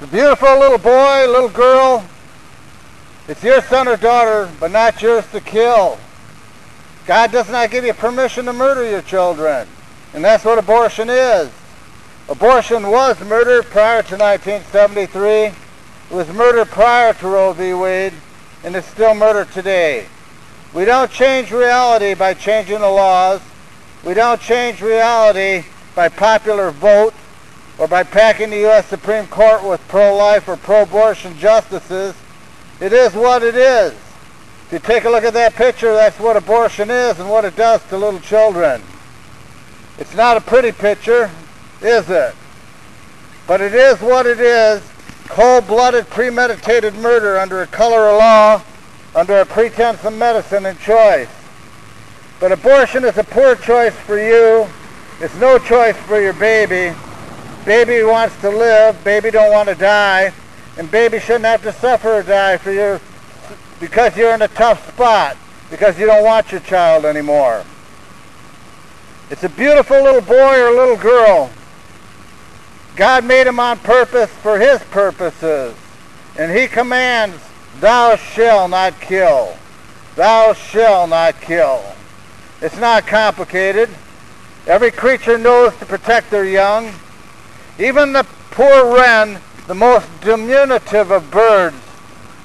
It's a beautiful little boy, little girl. It's your son or daughter, but not yours to kill. God does not give you permission to murder your children. And that's what abortion is. Abortion was murder prior to 1973. It was murder prior to Roe v. Wade, and it's still murder today. We don't change reality by changing the laws. We don't change reality by popular vote or by packing the U.S. Supreme Court with pro-life or pro-abortion justices. It is what it is. If you take a look at that picture, that's what abortion is and what it does to little children. It's not a pretty picture, is it? But it is what it is. Cold-blooded, premeditated murder under a color of law, under a pretense of medicine and choice. But abortion is a poor choice for you. It's no choice for your baby. Baby wants to live. Baby don't want to die. And baby shouldn't have to suffer or die for your, because you're in a tough spot, because you don't want your child anymore. It's a beautiful little boy or little girl. God made him on purpose for his purposes. And he commands, thou shalt not kill. Thou shalt not kill. It's not complicated. Every creature knows to protect their young. Even the poor wren, the most diminutive of birds,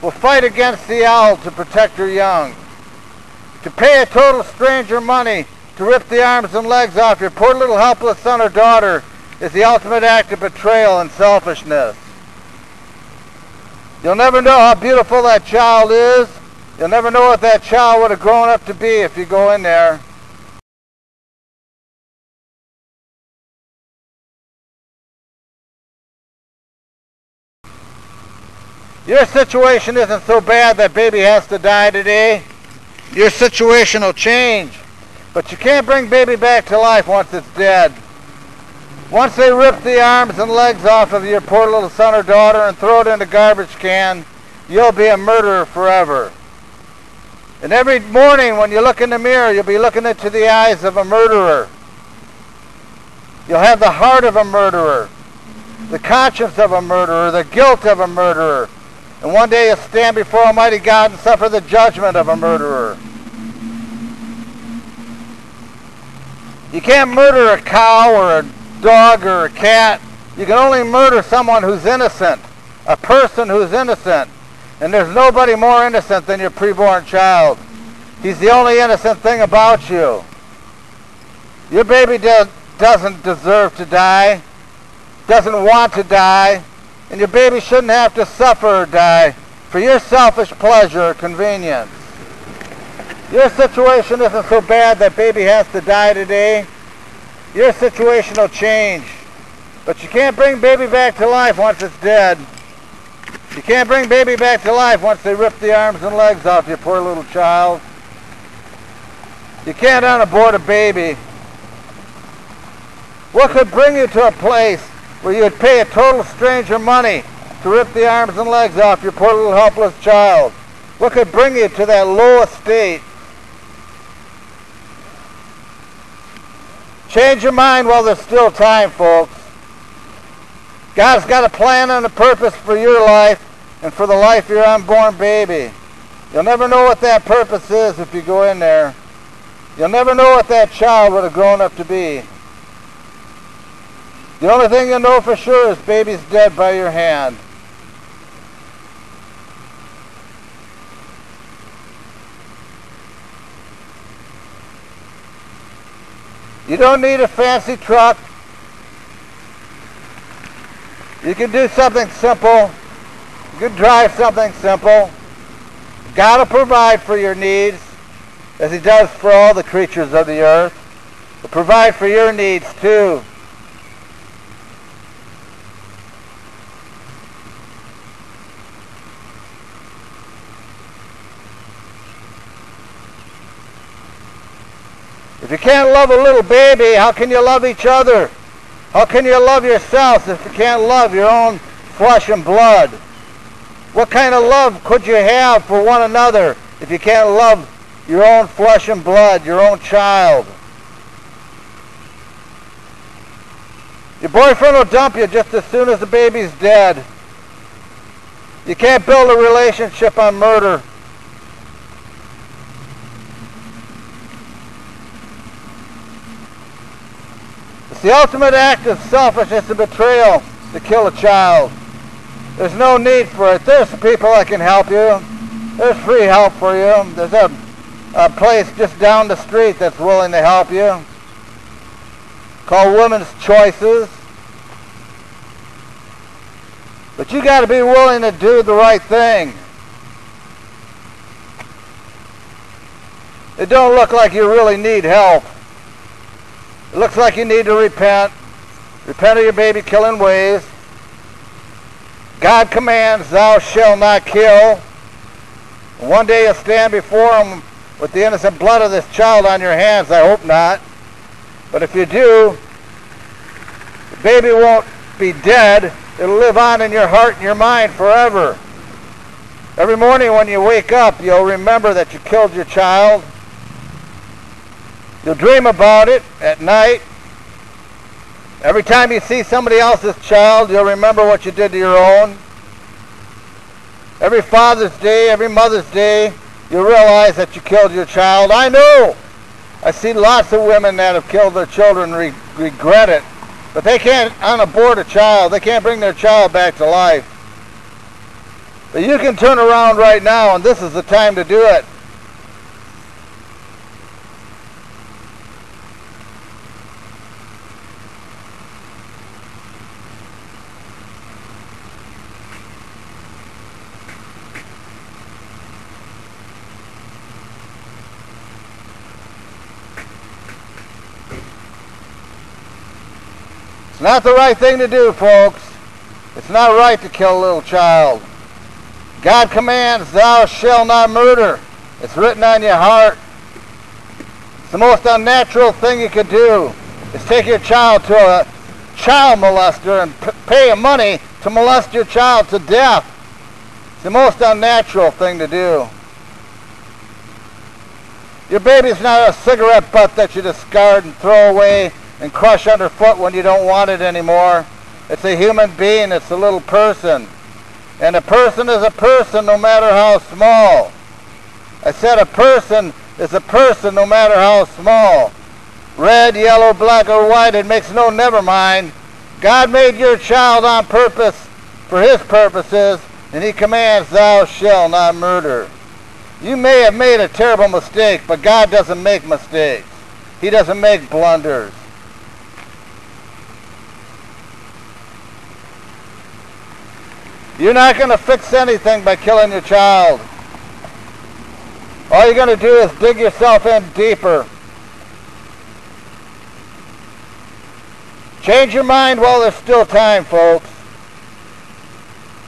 will fight against the owl to protect her young. To pay a total stranger money to rip the arms and legs off your poor little helpless son or daughter is the ultimate act of betrayal and selfishness. You'll never know how beautiful that child is. You'll never know what that child would have grown up to be if you go in there. Your situation isn't so bad that baby has to die today. Your situation will change. But you can't bring baby back to life once it's dead. Once they rip the arms and legs off of your poor little son or daughter and throw it in a garbage can, you'll be a murderer forever. And every morning when you look in the mirror, you'll be looking into the eyes of a murderer. You'll have the heart of a murderer, the conscience of a murderer, the guilt of a murderer. And one day you'll stand before Almighty God and suffer the judgment of a murderer. You can't murder a cow or a dog or a cat. You can only murder someone who's innocent, a person who's innocent. And there's nobody more innocent than your preborn child. He's the only innocent thing about you. Your baby doesn't deserve to die, doesn't want to die, and your baby shouldn't have to suffer or die for your selfish pleasure or convenience. Your situation isn't so bad that baby has to die today. Your situation will change. But you can't bring baby back to life once it's dead. You can't bring baby back to life once they rip the arms and legs off your poor little child. You can't unabort a baby. What could bring you to a place where you would pay a total stranger money to rip the arms and legs off your poor little helpless child? What could bring you to that low estate? Change your mind while there's still time, folks. God's got a plan and a purpose for your life and for the life of your unborn baby. You'll never know what that purpose is if you go in there. You'll never know what that child would have grown up to be. The only thing you know for sure is baby's dead by your hand. You don't need a fancy truck. You can do something simple. You can drive something simple. God will provide for your needs, as He does for all the creatures of the earth. He'll provide for your needs too. If you can't love a little baby, how can you love each other? How can you love yourselves if you can't love your own flesh and blood? What kind of love could you have for one another if you can't love your own flesh and blood, your own child? Your boyfriend will dump you just as soon as the baby's dead. You can't build a relationship on murder. It's the ultimate act of selfishness and betrayal to kill a child. There's no need for it. There's people that can help you. There's free help for you. There's a place just down the street that's willing to help you, called Women's Choices. But you got to be willing to do the right thing. It don't look like you really need help. It looks like you need to repent. Repent of your baby-killing ways. God commands, thou shalt not kill. And one day you'll stand before him with the innocent blood of this child on your hands. I hope not. But if you do, the baby won't be dead. It'll live on in your heart and your mind forever. Every morning when you wake up, you'll remember that you killed your child. You'll dream about it at night. Every time you see somebody else's child, you'll remember what you did to your own. Every Father's Day, every Mother's Day, you'll realize that you killed your child. I know! I see lots of women that have killed their children regret it. But they can't unabort a child. They can't bring their child back to life. But you can turn around right now, and this is the time to do it. It's not the right thing to do, folks. It's not right to kill a little child. God commands, thou shalt not murder. It's written on your heart. It's the most unnatural thing you could do, is take your child to a child molester and pay him money to molest your child to death. It's the most unnatural thing to do. Your baby's not a cigarette butt that you discard and throw away and crush underfoot when you don't want it anymore. It's a human being. It's a little person. And a person is a person no matter how small. I said a person is a person no matter how small. Red, yellow, black, or white, it makes no never mind. God made your child on purpose for his purposes, and he commands, thou shalt not murder. You may have made a terrible mistake, but God doesn't make mistakes. He doesn't make blunders. You're not going to fix anything by killing your child. All you're going to do is dig yourself in deeper. Change your mind while there's still time, folks.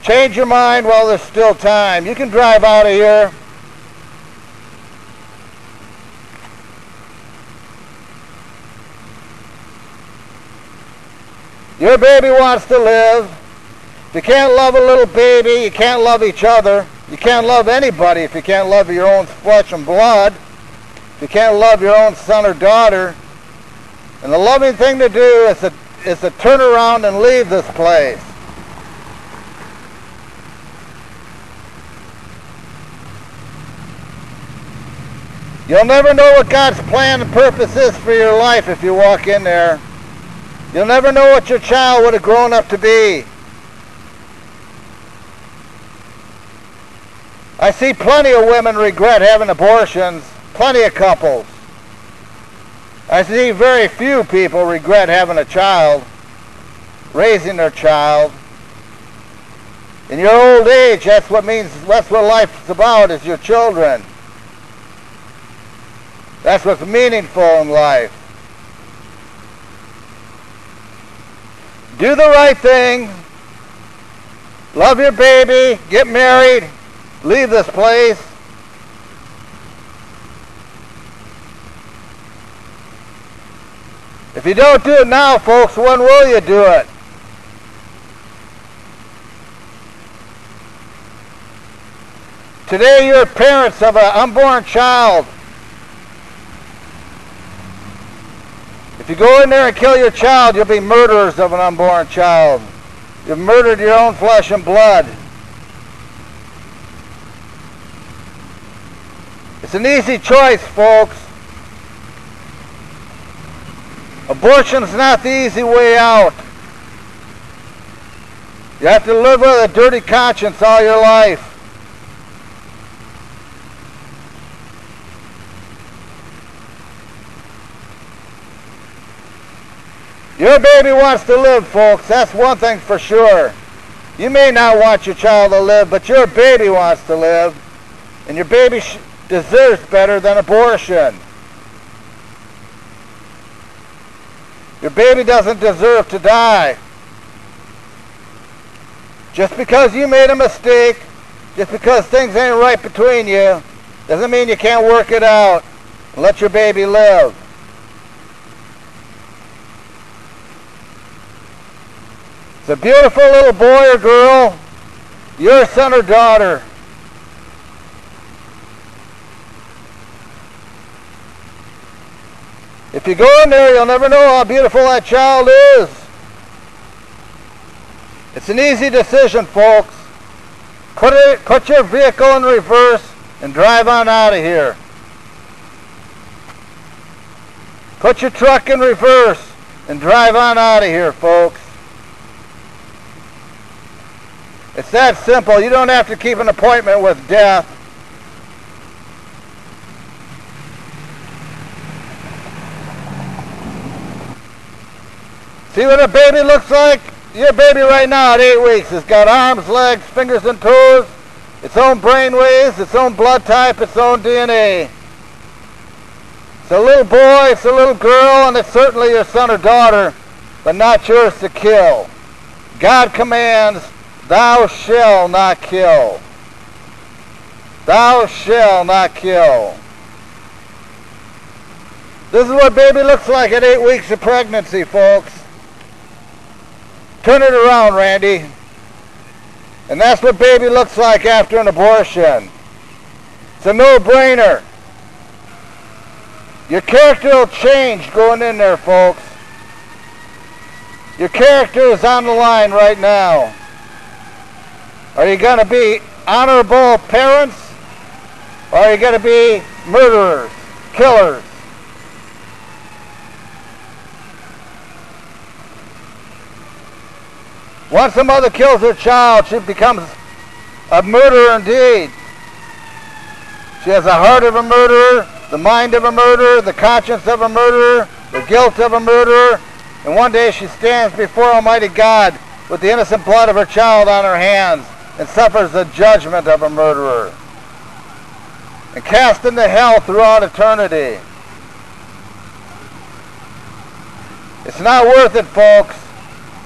Change your mind while there's still time. You can drive out of here. Your baby wants to live. You can't love a little baby, you can't love each other, you can't love anybody if you can't love your own flesh and blood, if you can't love your own son or daughter. And the loving thing to do is to turn around and leave this place. You'll never know what God's plan and purpose is for your life if you walk in there. You'll never know what your child would have grown up to be. I see plenty of women regret having abortions, plenty of couples. I see very few people regret having a child, raising their child. In your old age, that's what life's about, is your children. That's what's meaningful in life. Do the right thing. Love your baby. Get married. Leave this place. If you don't do it now, folks, when will you do it? Today you're parents of an unborn child. If you go in there and kill your child, you'll be murderers of an unborn child. You've murdered your own flesh and blood. an easy choice, folks. Abortion's not the easy way out. You have to live with a dirty conscience all your life. Your baby wants to live, folks. That's one thing for sure. You may not want your child to live, but your baby wants to live. And your baby deserves better than abortion. Your baby doesn't deserve to die. Just because you made a mistake, just because things ain't right between you, doesn't mean you can't work it out and let your baby live. It's a beautiful little boy or girl, your son or daughter. If you go in there, you'll never know how beautiful that child is. It's an easy decision, folks. Put your vehicle in reverse and drive on out of here. Put your truck in reverse and drive on out of here, folks. It's that simple. You don't have to keep an appointment with death. See what a baby looks like? Your baby right now at 8 weeks has got arms, legs, fingers and toes, its own brain waves, its own blood type, its own DNA. It's a little boy, it's a little girl, and it's certainly your son or daughter, but not yours to kill. God commands, thou shalt not kill. Thou shalt not kill. This is what baby looks like at 8 weeks of pregnancy, folks. Turn it around, Randy. And that's what baby looks like after an abortion. It's a no-brainer. Your character will change going in there, folks. Your character is on the line right now. Are you going to be honorable parents, or are you going to be murderers, killers? Once a mother kills her child, she becomes a murderer indeed. She has the heart of a murderer, the mind of a murderer, the conscience of a murderer, the guilt of a murderer, and one day she stands before Almighty God with the innocent blood of her child on her hands, and suffers the judgment of a murderer, and cast into hell throughout eternity. It's not worth it, folks.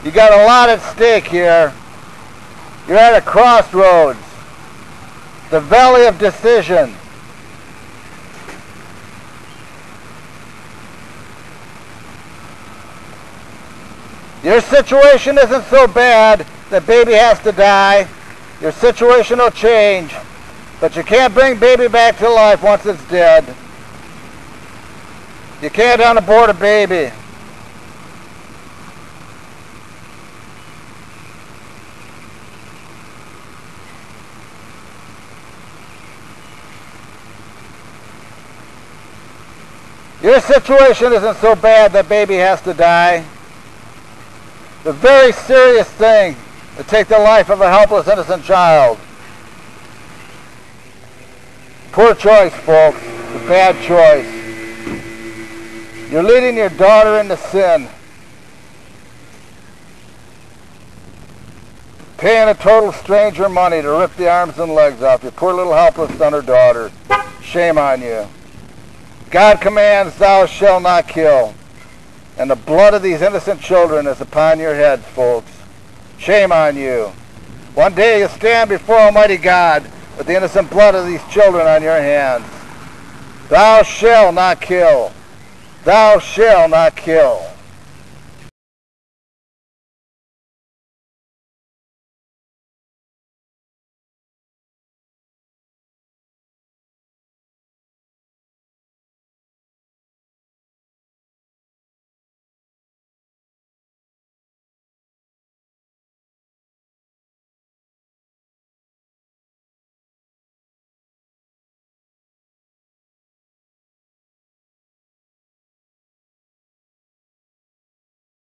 You got a lot at stake here. You're at a crossroads, the valley of decision. Your situation isn't so bad that baby has to die. Your situation will change, but you can't bring baby back to life once it's dead. You can't unabort a baby. Your situation isn't so bad that baby has to die. The very serious thing to take the life of a helpless, innocent child. Poor choice, folks. A bad choice. You're leading your daughter into sin. Paying a total stranger money to rip the arms and legs off your poor little helpless son or daughter. Shame on you. God commands, thou shalt not kill. And the blood of these innocent children is upon your heads, folks. Shame on you. One day you'll stand before Almighty God with the innocent blood of these children on your hands. Thou shalt not kill. Thou shalt not kill.